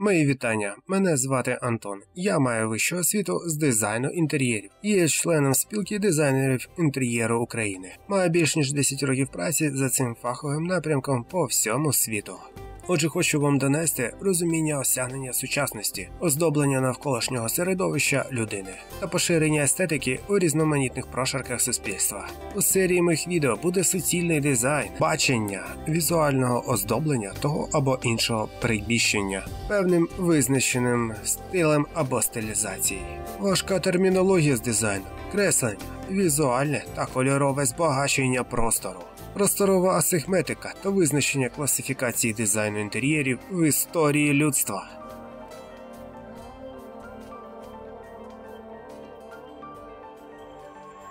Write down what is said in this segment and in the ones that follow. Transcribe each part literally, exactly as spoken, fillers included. Мої вітання, мене звати Антон, я маю вищу освіту з дизайну інтер'єрів, є членом спілки дизайнерів інтер'єру України. Маю більш ніж десять років праці за цим фаховим напрямком по всьому світу. Отже, хочу вам донести розуміння осягнення сучасності, оздоблення навколишнього середовища людини та поширення естетики у різноманітних прошарках суспільства. У серії моїх відео буде суцільний дизайн, бачення, візуального оздоблення того або іншого прибіщення, певним визначеним стилем або стилізації. Важка термінологія з дизайну, креслення, візуальне та кольорове збагачення простору. Просторова асигметрика та визначення класифікації дизайну інтер'єрів в історії людства.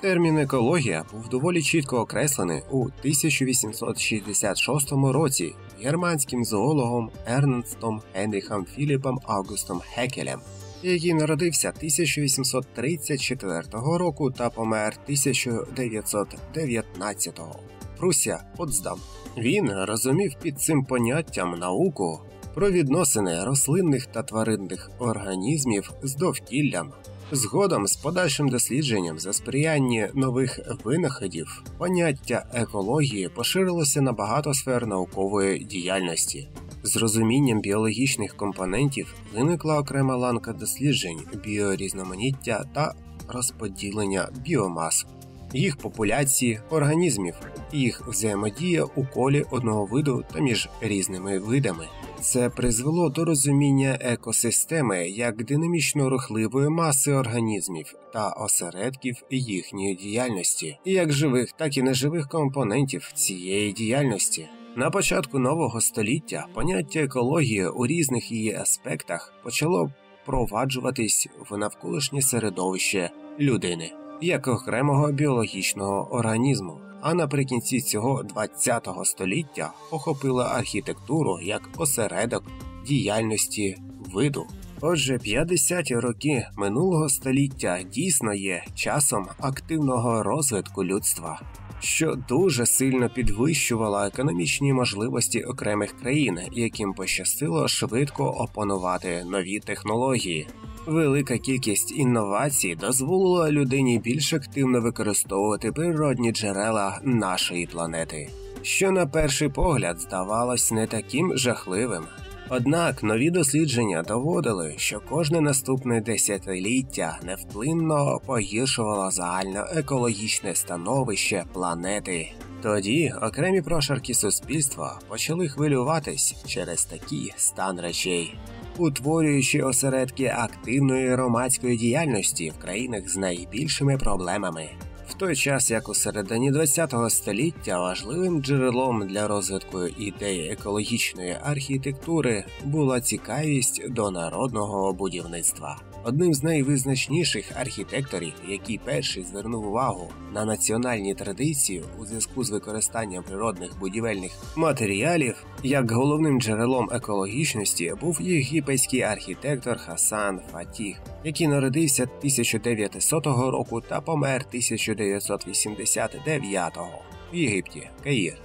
Термін «екологія» був доволі чітко окреслений у тисяча вісімсот шістдесят шостому році германським зоологом Ернстом Генріхом Філіпом Августом Хекелем, який народився тисяча вісімсот тридцять четвертого року та помер тисяча дев'ятсот дев'ятнадцятого року. Прусія, Потсдам. Він розумів під цим поняттям науку про відносини рослинних та тваринних організмів з довкіллям. Згодом з подальшим дослідженням за сприяння нових винаходів поняття екології поширилося на багато сфер наукової діяльності. З розумінням біологічних компонентів виникла окрема ланка досліджень біорізноманіття та розподілення біомас, їх популяції організмів, їх взаємодія у колі одного виду та між різними видами. Це призвело до розуміння екосистеми як динамічно рухливої маси організмів та осередків їхньої діяльності, як живих, так і неживих компонентів цієї діяльності. На початку нового століття поняття екології у різних її аспектах почало впроваджуватись в навколишнє середовище людини як окремого біологічного організму, а наприкінці цього ХХ століття охопила архітектуру як осередок діяльності виду. Отже, п'ятдесяті роки минулого століття дійсно є часом активного розвитку людства, що дуже сильно підвищувало економічні можливості окремих країн, яким пощастило швидко опанувати нові технології. Велика кількість інновацій дозволила людині більш активно використовувати природні джерела нашої планети, що на перший погляд здавалось не таким жахливим. Однак нові дослідження доводили, що кожне наступне десятиліття невплинно погіршувало загальноекологічне становище планети. Тоді окремі прошарки суспільства почали хвилюватись через такий стан речей, утворюючи осередки активної громадської діяльності в країнах з найбільшими проблемами. В той час, як у середині ХХ століття важливим джерелом для розвитку ідеї екологічної архітектури була цікавість до народного будівництва. Одним з найвизначніших архітекторів, який перший звернув увагу на національні традиції у зв'язку з використанням природних будівельних матеріалів, як головним джерелом екологічності був єгипетський архітектор Хасан Фатіх, який народився тисяча дев'ятсот року та помер тисяча дев'ятсот вісімдесят дев'ятого в Єгипті, Каїр.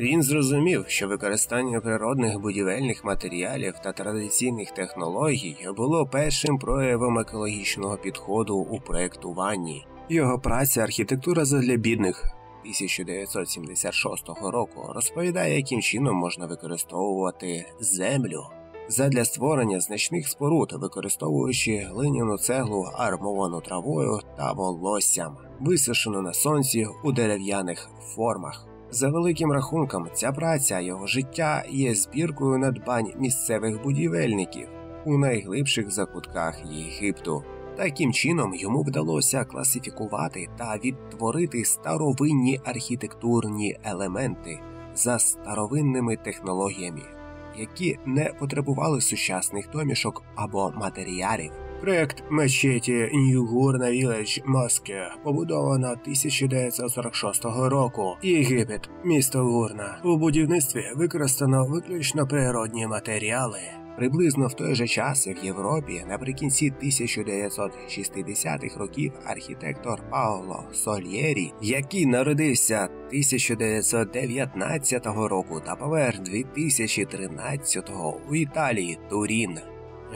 Він зрозумів, що використання природних будівельних матеріалів та традиційних технологій було першим проявом екологічного підходу у проєктуванні. Його праця «Архітектура задля бідних» тисяча дев'ятсот сімдесят шостого року розповідає, яким чином можна використовувати землю задля створення значних споруд, використовуючи глиняну цеглу, армовану травою та волоссям, висушену на сонці у дерев'яних формах. За великим рахунком, ця праця його життя є збіркою надбань місцевих будівельників у найглибших закутках Єгипту. Таким чином йому вдалося класифікувати та відтворити старовинні архітектурні елементи за старовинними технологіями, які не потребували сучасних домішок або матеріалів. Проєкт мечеті Нью-Гурна Віледж Моске побудована тисяча дев'ятсот сорок шостого року. Єгипет, місто Гурна. У будівництві використано виключно природні матеріали. Приблизно в той же час в Європі наприкінці тисяча дев'ятсот шістдесятих років архітектор Паоло Сольєрі, який народився тисяча дев'ятсот дев'ятнадцятого року та помер дві тисячі тринадцятого в Італії Турін,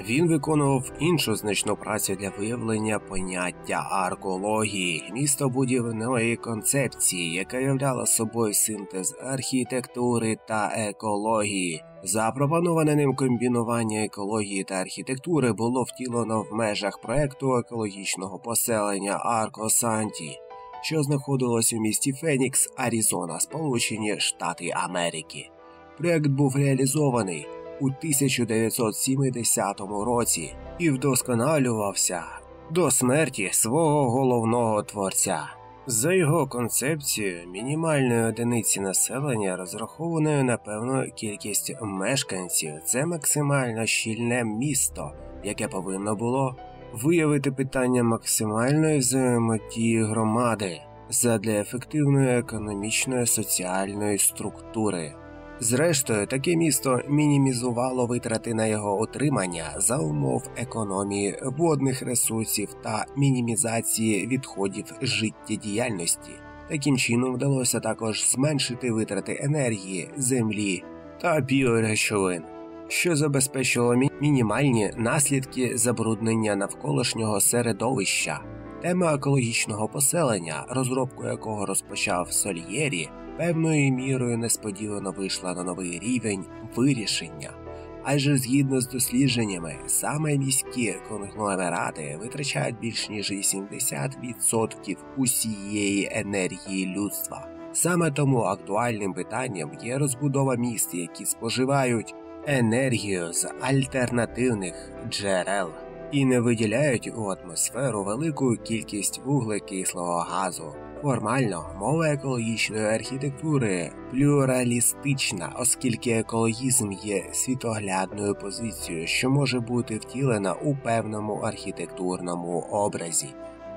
Він виконував іншу значну працю для виявлення поняття аркології, містобудівної концепції, яка являла собою синтез архітектури та екології. Запропоноване ним комбінування екології та архітектури було втілено в межах проекту екологічного поселення Аркосанті, що знаходилось у місті Фенікс, Аризона, Сполучені Штати Америки. Проект був реалізований у тисяча дев'ятсот сімдесятому році і вдосконалювався до смерті свого головного творця. За його концепцією, мінімальної одиниці населення, розрахованої на певну кількість мешканців, це максимально щільне місто, яке повинно було виявити питання максимальної взаємодії громади задля ефективної економічної соціальної структури. Зрештою, таке місто мінімізувало витрати на його отримання за умов економії водних ресурсів та мінімізації відходів життєдіяльності. Таким чином вдалося також зменшити витрати енергії, землі та біоречовин, що забезпечило мінімальні наслідки забруднення навколишнього середовища. Тема екологічного поселення, розробку якого розпочав Сольєрі, певною мірою несподівано вийшла на новий рівень вирішення. Адже згідно з дослідженнями, саме міські конгломерати витрачають більш ніж вісімдесят відсотків усієї енергії людства. Саме тому актуальним питанням є розбудова міст, які споживають енергію з альтернативних джерел і не виділяють у атмосферу велику кількість вуглекислого газу. Формально, мова екологічної архітектури плюралістична, оскільки екологізм є світоглядною позицією, що може бути втілена у певному архітектурному образі.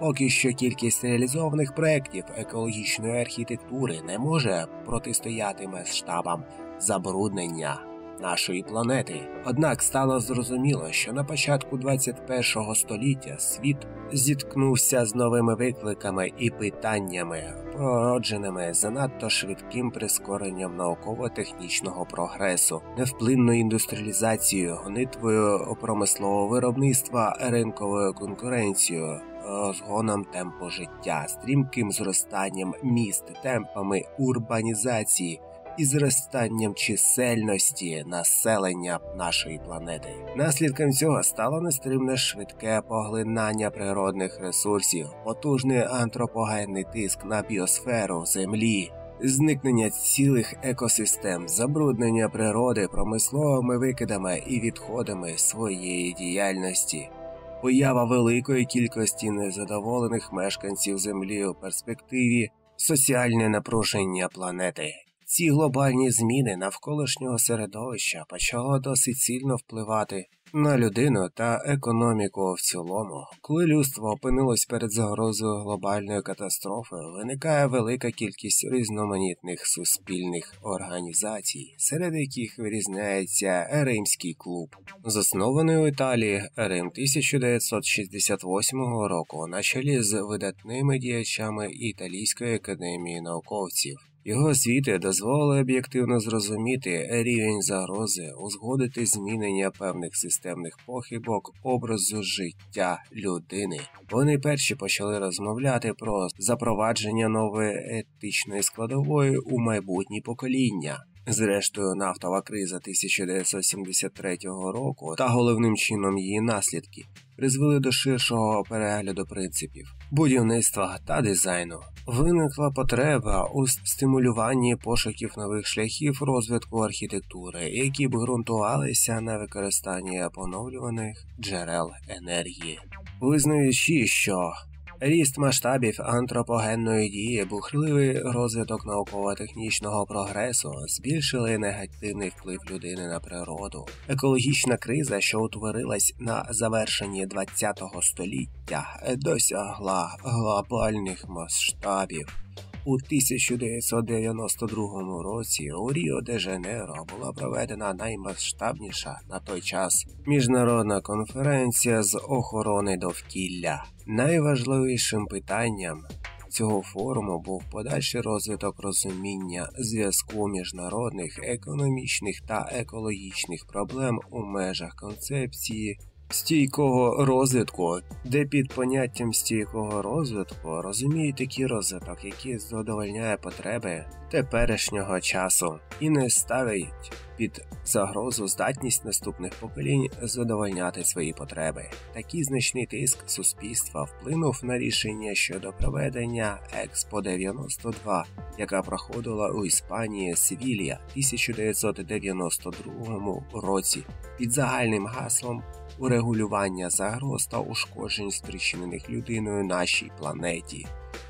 Поки що кількість реалізованих проєктів екологічної архітектури не може протистояти масштабам забруднення нашої планети. Однак стало зрозуміло, що на початку двадцять першого століття світ зіткнувся з новими викликами і питаннями, породженими занадто швидким прискоренням науково-технічного прогресу, невплинною індустріалізацією, гонитвою промислового виробництва, ринковою конкуренцією, розгоном темпу життя, стрімким зростанням міст, темпами урбанізації і зростанням чисельності населення нашої планети. Наслідком цього стало нестримне швидке поглинання природних ресурсів, потужний антропогенний тиск на біосферу Землі, зникнення цілих екосистем, забруднення природи промисловими викидами і відходами своєї діяльності. Поява великої кількості незадоволених мешканців Землі у перспективі соціальне напруження планети. Ці глобальні зміни навколишнього середовища почало досить сильно впливати на людину та економіку в цілому. Коли людство опинилось перед загрозою глобальної катастрофи, виникає велика кількість різноманітних суспільних організацій, серед яких вирізняється Римський клуб. Заснований у Італії, Рим тисяча дев'ятсот шістдесят восьмого року на чолі з видатними діячами Італійської академії науковців. Його звіти дозволили об'єктивно зрозуміти рівень загрози, узгодити змінення певних системних похибок образу життя людини. Вони перші почали розмовляти про запровадження нової етичної складової у майбутні покоління. Зрештою, нафтова криза тисяча дев'ятсот сімдесят третього року та головним чином її наслідки призвели до ширшого перегляду принципів будівництва та дизайну. Виникла потреба у стимулюванні пошуків нових шляхів розвитку архітектури, які б ґрунтувалися на використанні поновлюваних джерел енергії. Визнаючи, що ріст масштабів антропогенної дії, бурхливий розвиток науково-технічного прогресу збільшили негативний вплив людини на природу. Екологічна криза, що утворилась на завершенні ХХ століття, досягла глобальних масштабів. У тисяча дев'ятсот дев'яносто другому році у Ріо-де-Жанейро була проведена наймасштабніша на той час міжнародна конференція з охорони довкілля. Найважливішим питанням цього форуму був подальший розвиток розуміння зв'язку міжнародних економічних та екологічних проблем у межах концепції стійкого розвитку, де під поняттям стійкого розвитку розуміють такий розвиток, який задовольняє потреби теперішнього часу і не ставить під загрозу здатність наступних поколінь задовольняти свої потреби. Такий значний тиск суспільства вплинув на рішення щодо проведення Експо дев'яносто два, яка проходила у Іспанії Севілья в тисяча дев'ятсот дев'яносто другому році під загальним гаслом урегулювання загроз та ушкоджень, спричинених людиною нашій планеті.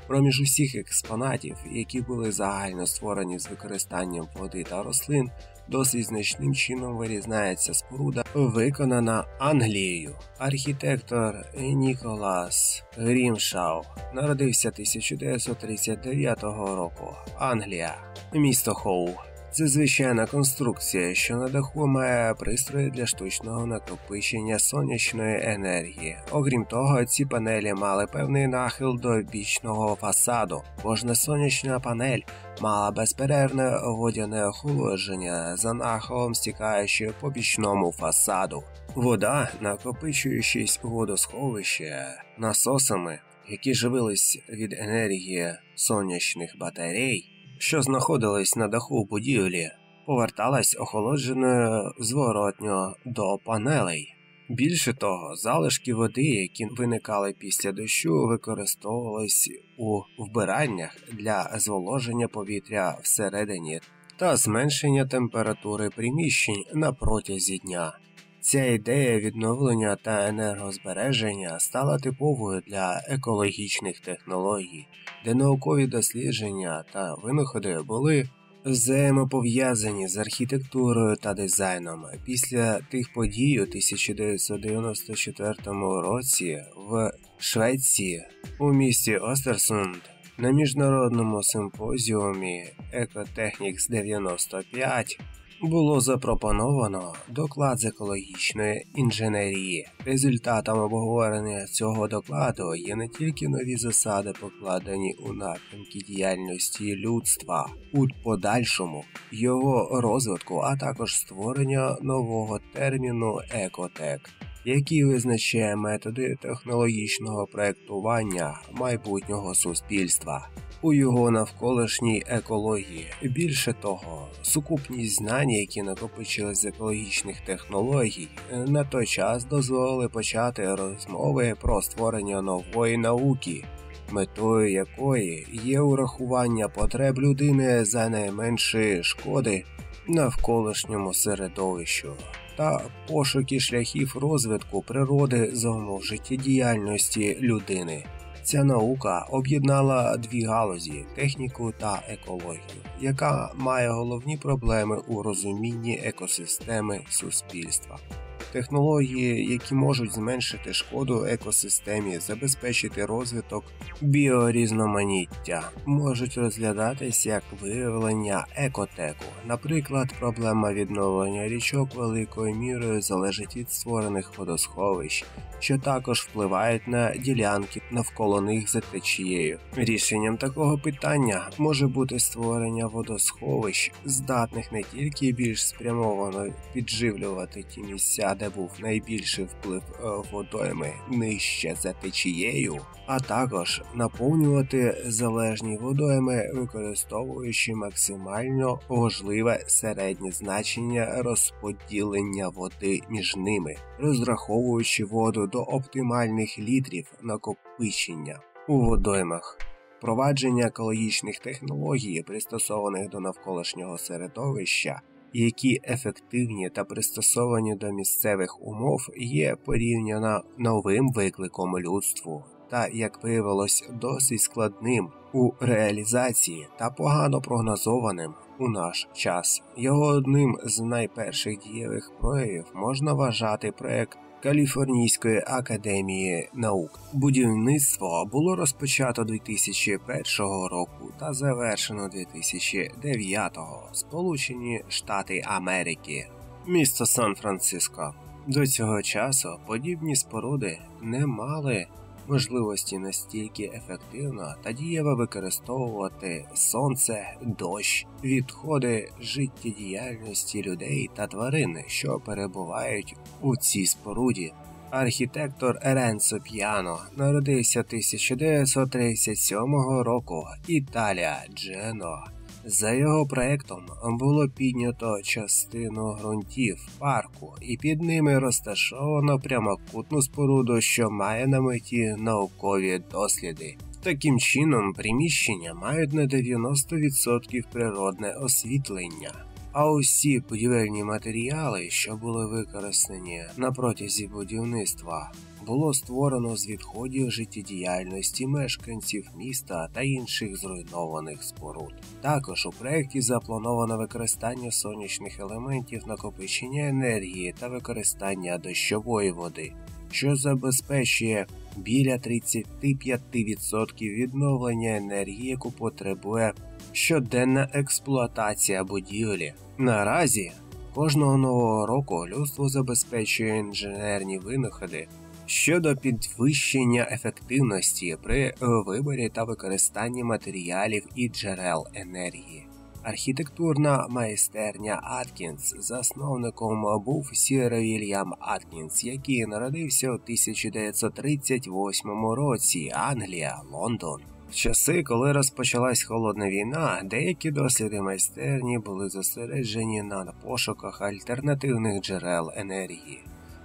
Проміж усіх експонатів, які були загально створені з використанням води та рослин, досить значним чином вирізняється споруда, виконана Англією. Архітектор Ніколас Грімшау народився тисяча дев'ятсот тридцять дев'ятого року, Англія, місто Хоу. Це звичайна конструкція, що на даху має пристрої для штучного накопичення сонячної енергії. Окрім того, ці панелі мали певний нахил до бічного фасаду. Кожна сонячна панель мала безперервне водяне охолодження за нахилом, стікаючи по бічному фасаду. Вода, накопичуючись у водосховищі насосами, які живились від енергії сонячних батарей, що знаходились на даху будівлі, поверталась охолодженою зворотньо до панелей. Більше того, залишки води, які виникали після дощу, використовувались у вбираннях для зволоження повітря всередині та зменшення температури приміщень на протязі дня. Ця ідея відновлення та енергозбереження стала типовою для екологічних технологій, де наукові дослідження та винаходи були взаємопов'язані з архітектурою та дизайном. Після тих подій у тисяча дев'ятсот дев'яносто четвертому році в Швеції у місті Остерсунд на міжнародному симпозіумі «Екотехнікс дев'яносто п'ять» було запропоновано доклад з екологічної інженерії. Результатом обговорення цього докладу є не тільки нові засади, покладені у напрямки діяльності людства у подальшому його розвитку, а також створення нового терміну «екотек», який визначає методи технологічного проєктування майбутнього суспільства у його навколишній екології. Більше того, сукупність знань, які накопичились з екологічних технологій, на той час дозволили почати розмови про створення нової науки, метою якої є урахування потреб людини за найменші шкоди навколишньому середовищу та пошуки шляхів розвитку природи за життєдіяльності людини. Ця наука об'єднала дві галузі – техніку та екологію, яка має головні проблеми у розумінні екосистеми суспільства. Технології, які можуть зменшити шкоду екосистемі, забезпечити розвиток біорізноманіття, можуть розглядатись як виявлення екотеку. Наприклад, проблема відновлення річок великою мірою залежить від створених водосховищ, що також впливають на ділянки навколо них за течією. Рішенням такого питання може бути створення водосховищ, здатних не тільки більш спрямовано підживлювати ті місця, де був найбільший вплив водойми нижче за течією, а також наповнювати залежні водойми, використовуючи максимально можливе середнє значення розподілення води між ними, розраховуючи воду до оптимальних літрів накопичення у водоймах. Провадження екологічних технологій, пристосованих до навколишнього середовища, які ефективні та пристосовані до місцевих умов, є порівняно новим викликом людству та, як виявилось, досить складним у реалізації та погано прогнозованим у наш час. Його одним з найперших дієвих проявів можна вважати проект Каліфорнійської академії наук. Будівництво було розпочато дві тисячі першого року та завершено дві тисячі дев'ятого. Сполучені Штати Америки. Місто Сан-Франциско. До цього часу подібні споруди не мали можливості настільки ефективно та дієво використовувати сонце, дощ, відходи життєдіяльності людей та тварин, що перебувають у цій споруді. Архітектор Ренцо Пьяно народився тисяча дев'ятсот тридцять сьомого року, Італія, Джено. За його проектом було піднято частину ґрунтів парку і під ними розташовано прямокутну споруду, що має на меті наукові досліди. Таким чином, приміщення мають на дев'яносто відсотків природне освітлення. А усі будівельні матеріали, що були використані на протязі будівництва, було створено з відходів життєдіяльності мешканців міста та інших зруйнованих споруд. Також у проєкті заплановано використання сонячних елементів, накопичення енергії та використання дощової води, що забезпечує біля тридцяти п'яти відсотків відновлення енергії, яку потребує щоденна експлуатація будівлі. Наразі кожного нового року людство забезпечує інженерні винаходи щодо підвищення ефективності при виборі та використанні матеріалів і джерел енергії. Архітектурна майстерня Аткінс. Засновником був сер Вільям Аткінс, який народився у тисяча дев'ятсот тридцять восьмому році, Англія, Лондон. В часи, коли розпочалась холодна війна, деякі досліди майстерні були зосереджені на пошуках альтернативних джерел енергії.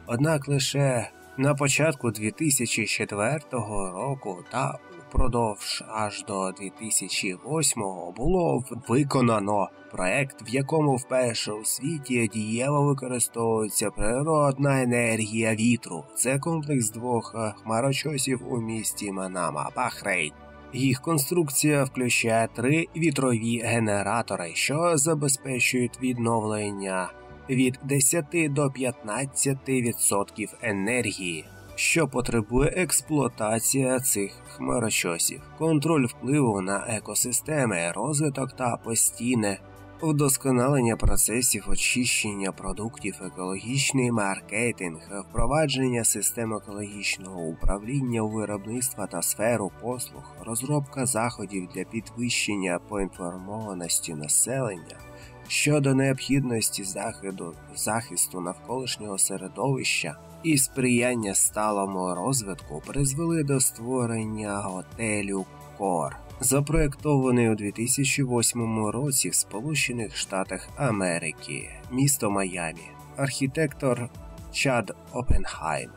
Однак лише на початку дві тисячі четвертого року та впродовж аж до дві тисячі восьмого було виконано проект, в якому вперше у світі дієво використовується природна енергія вітру. Це комплекс двох хмарочосів у місті Манама, Бахрейн. Їх конструкція включає три вітрові генератори, що забезпечують відновлення від десяти до п'ятнадцяти відсотків енергії, що потребує експлуатація цих хмарочосів, контроль впливу на екосистеми, розвиток та постійне вдосконалення процесів очищення продуктів, екологічний маркетинг, впровадження систем екологічного управління у виробництва та сферу послуг, розробка заходів для підвищення поінформованості населення щодо необхідності заходу, захисту навколишнього середовища і сприяння сталому розвитку призвели до створення готелю «Кор», запроєктований у дві тисячі восьмому році в Сполучених Штатах Америки, місто Майамі. Архітектор Чад Опенхайм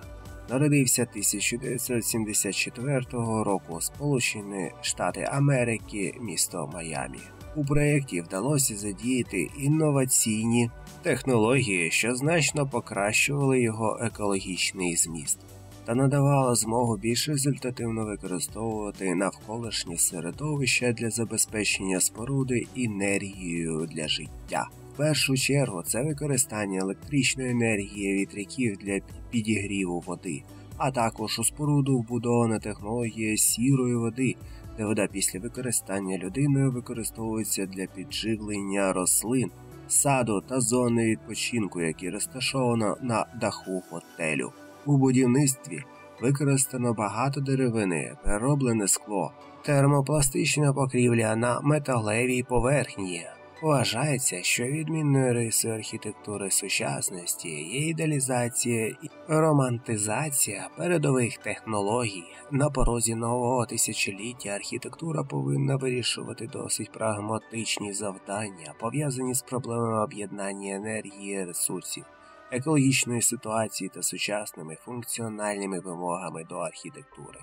народився тисяча дев'ятсот сімдесят четвертого року, Сполучені Штати Америки, місто Майамі. У проєкті вдалося задіяти інноваційні технології, що значно покращували його екологічний зміст та надавала змогу більш результативно використовувати навколишнє середовище для забезпечення споруди енергією для життя. В першу чергу це використання електричної енергії вітряків для підігріву води, а також у споруду вбудована технологія сірої води, де вода після використання людиною використовується для підживлення рослин, саду та зони відпочинку, які розташовано на даху готелю. У будівництві використано багато деревини, перероблене скло, термопластична покрівля на металевій поверхні. Вважається, що відмінною рисою архітектури сучасності є ідеалізація і романтизація передових технологій. На порозі нового тисячоліття архітектура повинна вирішувати досить прагматичні завдання, пов'язані з проблемами об'єднання енергії, ресурсів, екологічної ситуації та сучасними функціональними вимогами до архітектури,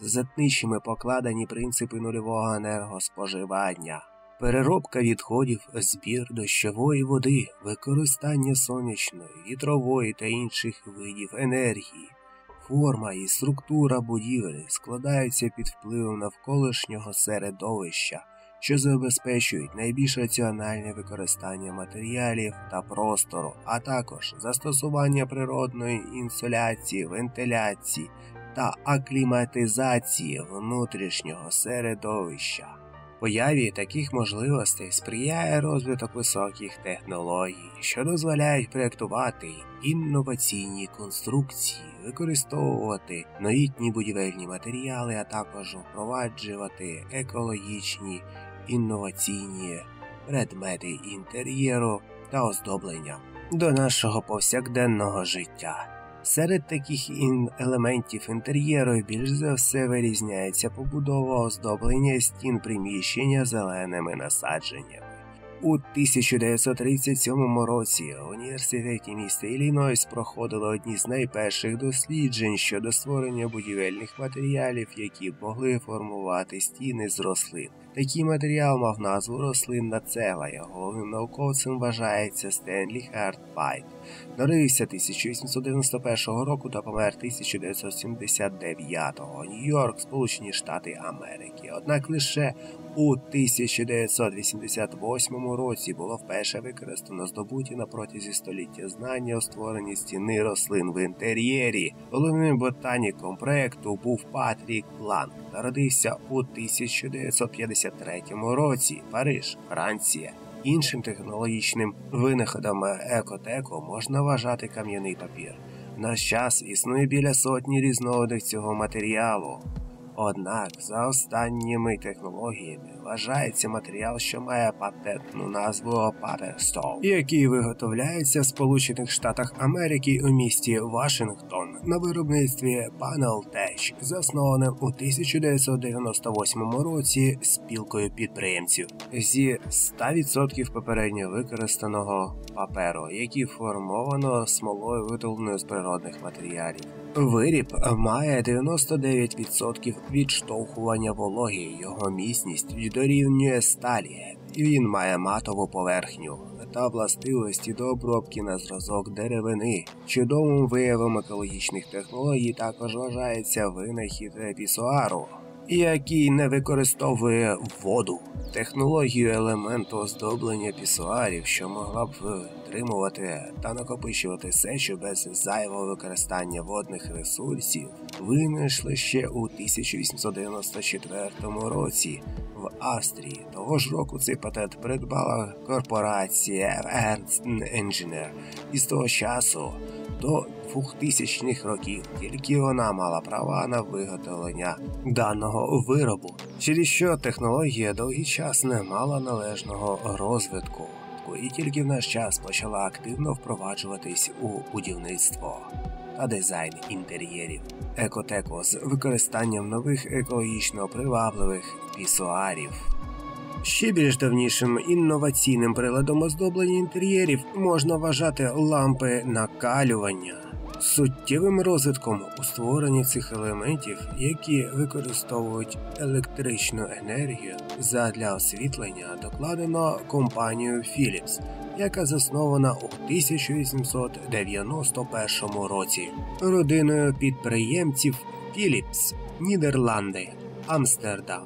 затничими покладені принципи нульового енергоспоживання, переробка відходів, збір дощової води, використання сонячної, вітрової та інших видів енергії. Форма і структура будівлі складаються під впливом навколишнього середовища, що забезпечують найбільш раціональне використання матеріалів та простору, а також застосування природної інсоляції, вентиляції та акліматизації внутрішнього середовища. Появі таких можливостей сприяє розвиток високих технологій, що дозволяють проєктувати інноваційні конструкції, використовувати новітні будівельні матеріали, а також впроваджувати екологічні інноваційні предмети інтер'єру та оздоблення до нашого повсякденного життя. Серед таких елементів інтер'єру більш за все вирізняється побудова оздоблення стін приміщення зеленими насадженнями. У тисяча дев'ятсот тридцять сьомому році в університеті міста Іллінойс проходили одні з найперших досліджень щодо створення будівельних матеріалів, які могли формувати стіни з рослин. Такий матеріал мав назву рослинна цегла, його головним науковцем вважається Стенлі Хартфайп. Народився тисяча вісімсот дев'яносто першого року та помер тисяча дев'ятсот сімдесят дев'ятого. Нью-Йорк, Сполучені Штати Америки. Однак лише у тисяча дев'ятсот вісімдесят восьмому році було вперше використано здобуті на протязі століття знання у створенні стіни рослин в інтер'єрі. Головним ботаніком проєкту був Патрік Ланг. Народився у тисяча дев'ятсот п'ятдесят третьому році, Париж, Франція. Іншим технологічним винаходом екотеку можна вважати кам'яний папір. В наш час існує біля сотні різновидів цього матеріалу. Однак, за останніми технологіями вважається матеріал, що має патентну назву Paperstone, який виготовляється в Сполучених Штатах Америки у місті Вашингтон на виробництві Панелтеч, заснованим у тисяча дев'ятсот дев'яносто восьмому році спілкою підприємців. Зі ста відсотків попередньо використаного паперу, який формовано смолою, виготовленою з природних матеріалів. Виріб має дев'яносто дев'ять відсотків відштовхування вологи, його міцність дорівнює сталі, і він має матову поверхню та властивості до обробки на зразок деревини. Чудовим виявом екологічних технологій також вважається винахід пісуару, який не використовує воду. Технологію елементу оздоблення пісуарів, що могла б витримувати та накопичувати сечу без зайвого використання водних ресурсів, винайшли ще у тисяча вісімсот дев'яносто четвертому році в Австрії. Того ж року цей патент придбала корпорація Ертсн-Енженер. І з того часу до двохтисячних років тільки вона мала права на виготовлення даного виробу, через що технологія довгий час не мала належного розвитку, і тільки в наш час почала активно впроваджуватись у будівництво та дизайн інтер'єрів. Екотеко з використанням нових екологічно привабливих пісуарів. Ще більш давнішим інноваційним приладом оздоблення інтер'єрів можна вважати лампи накалювання. Суттєвим розвитком у створенні цих елементів, які використовують електричну енергію задля освітлення, докладено компанію Philips, яка заснована у тисяча вісімсот дев'яносто першому році. Родиною підприємців Philips, Нідерланди, Амстердам.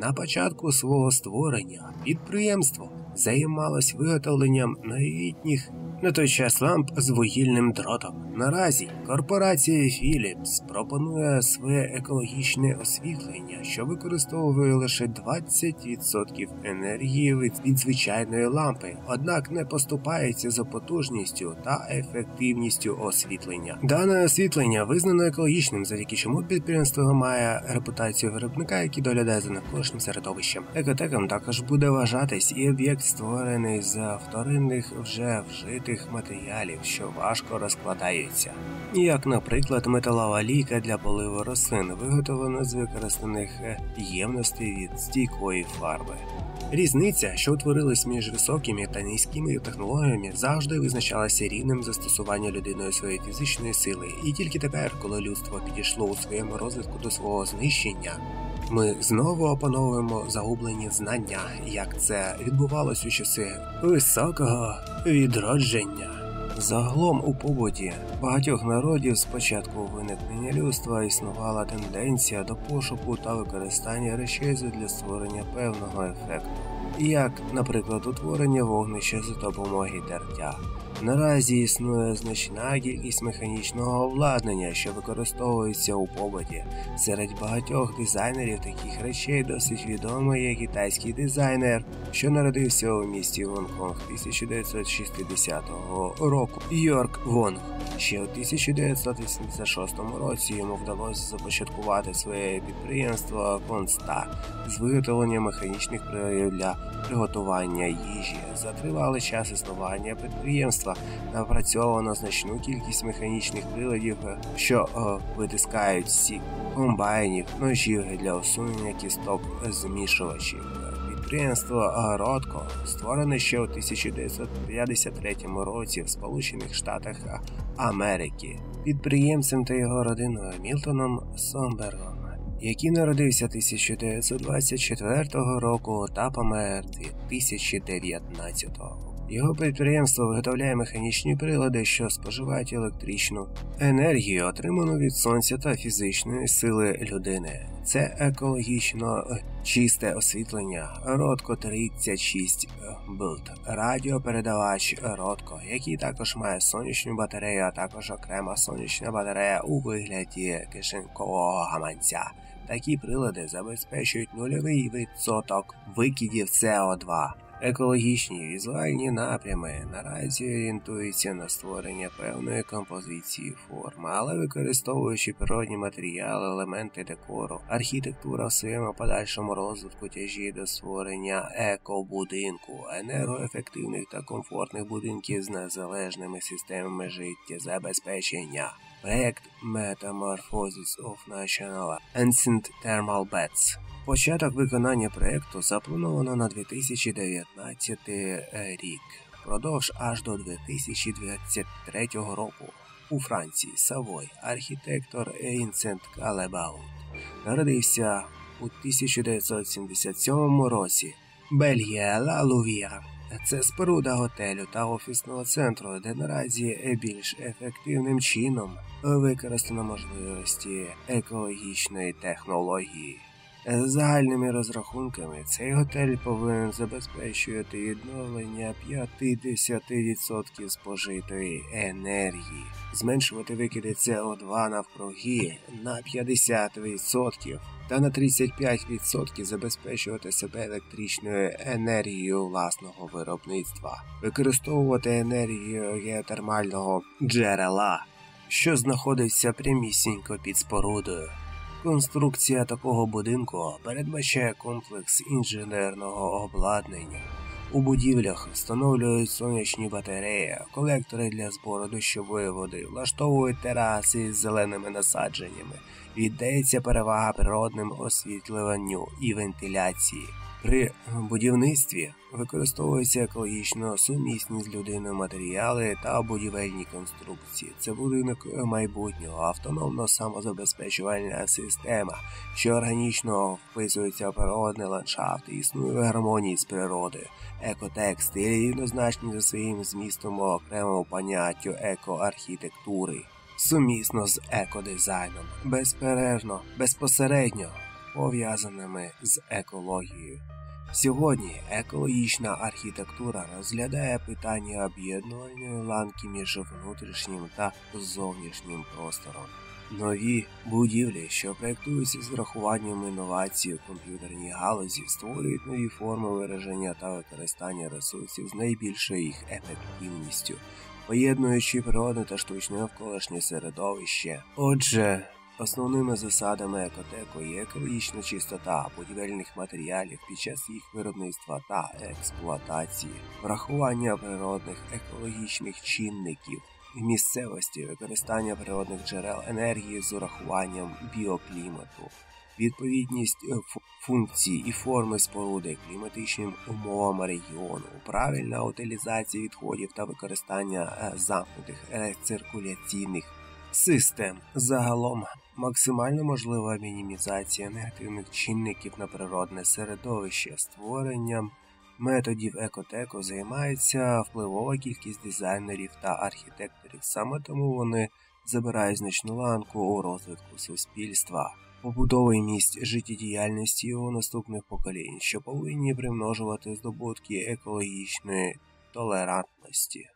На початку свого створення підприємство займалось виготовленням новітніх на той час ламп з вугільним дротом. Наразі корпорація Philips пропонує своє екологічне освітлення, що використовує лише двадцять відсотків енергії від звичайної лампи, однак не поступається за потужністю та ефективністю освітлення. Дане освітлення визнано екологічним, завдяки чому підприємство має репутацію виробника, який доглядає за навколишнім середовищем. Екотеком також буде вважатись і об'єкт, створений з вторинних вже вжитих матеріалів, що важко розкладаються, як, наприклад, металова лійка для поливу рослин, виготовлена з використаних ємностей від стійкої фарби. Різниця, що утворилась між високими та низькими технологіями, завжди визначалася рівнем застосування людиною своєї фізичної сили, і тільки тепер, коли людство підійшло у своєму розвитку до свого знищення, ми знову опановуємо загублені знання, як це відбувалось у часи високого відродження. Загалом у побуті багатьох народів з початку виникнення людства існувала тенденція до пошуку та використання речей для створення певного ефекту, як, наприклад, утворення вогнища за допомогою тертя. Наразі існує значна кількість механічного обладнання, що використовується у побуті. Серед багатьох дизайнерів таких речей досить відомий є китайський дизайнер, що народився у місті Гонконг тисяча дев'ятсот шістдесятого року, Йорк Гонг. Ще у тисяча дев'ятсот вісімдесят шостому році йому вдалося започаткувати своє підприємство «Конста» з виготовлення механічних приладів для приготування їжі. За тривалий час існування підприємства напрацьовано значну кількість механічних приладів, що о, витискають сік, комбайнів, ножів для усунення кісток змішувачів. Підприємство «ROTCO» створене ще у тисяча дев'ятсот п'ятдесят третьому році в Сполучених Штатах Америки підприємцем та його родиною Мілтоном Сомбергом, який народився тисяча дев'ятсот двадцять четвертого року та помер дві тисячі дев'ятнадцятого. Його підприємство виготовляє механічні прилади, що споживають електричну енергію, отриману від сонця та фізичної сили людини. Це екологічно чисте освітлення ROTCO тридцять шість білд, радіопередавач ROTCO, який також має сонячну батарею, а також окрема сонячна батарея у вигляді кишенькового гаманця. Такі прилади забезпечують нульовий відсоток викидів С О два. Екологічні візуальні напрями наразі орієнтуються на створення певної композиції форми, але використовуючи природні матеріали, елементи декору, архітектура в своєму подальшому розвитку тяжіє до створення екобудинку, енергоефективних та комфортних будинків з незалежними системами життєзабезпечення. Проект Metamorphosis of National Ancient Thermal Bats. Початок виконання проєкту заплановано на дві тисячі дев'ятнадцятий рік, впродовж аж до дві тисячі двадцять третього року. У Франції, Савой, архітектор Вінсент Калебо народився у тисяча дев'ятсот сімдесят сьомому році. Бельгія, Ла Лувія. Це споруда готелю та офісного центру, де наразі більш ефективним чином використано можливості екологічної технології. За загальними розрахунками, цей готель повинен забезпечувати відновлення п'ятдесят відсотків спожитої енергії, зменшувати викиди С О два навкруги на п'ятдесят відсотків та на тридцять п'ять відсотків забезпечувати себе електричною енергією власного виробництва, використовувати енергію геотермального джерела, що знаходиться прямісінько під спорудою. Конструкція такого будинку передбачає комплекс інженерного обладнання. У будівлях встановлюють сонячні батареї, колектори для збору дощової води, влаштовують тераси з зеленими насадженнями, віддається перевага природним освітлюванню і вентиляції. При будівництві використовуються екологічно сумісні з людиною матеріали та будівельні конструкції. Це будинок майбутнього, автономно самозабезпечувальна система, що органічно вписується в природний ландшафт і існує в гармонії з природою. Екотекст є рівнозначні за своїм змістом окремому поняттю екоархітектури, сумісно з екодизайном, безперервно, безпосередньо пов'язаними з екологією. Сьогодні екологічна архітектура розглядає питання об'єднувальної ланки між внутрішнім та зовнішнім простором. Нові будівлі, що проєктуються з врахуванням інновацій у комп'ютерній галузі, створюють нові форми вираження та використання ресурсів з найбільшою їх ефективністю, поєднуючи природне та штучне навколишнє середовище. Отже, основними засадами екотеку є екологічна чистота будівельних матеріалів під час їх виробництва та експлуатації, врахування природних екологічних чинників в місцевості, використання природних джерел енергії з урахуванням біоклімату, відповідність функції і форми споруди кліматичним умовам регіону, правильна утилізація відходів та використання замкнутих рециркуляційних систем. Загалом, максимально можлива мінімізація негативних чинників на природне середовище. Створенням методів екотеку займається впливова кількість дизайнерів та архітекторів, саме тому вони забирають значну ланку у розвитку суспільства, побудови місць життєдіяльності його наступних поколінь, що повинні примножувати здобутки екологічної толерантності.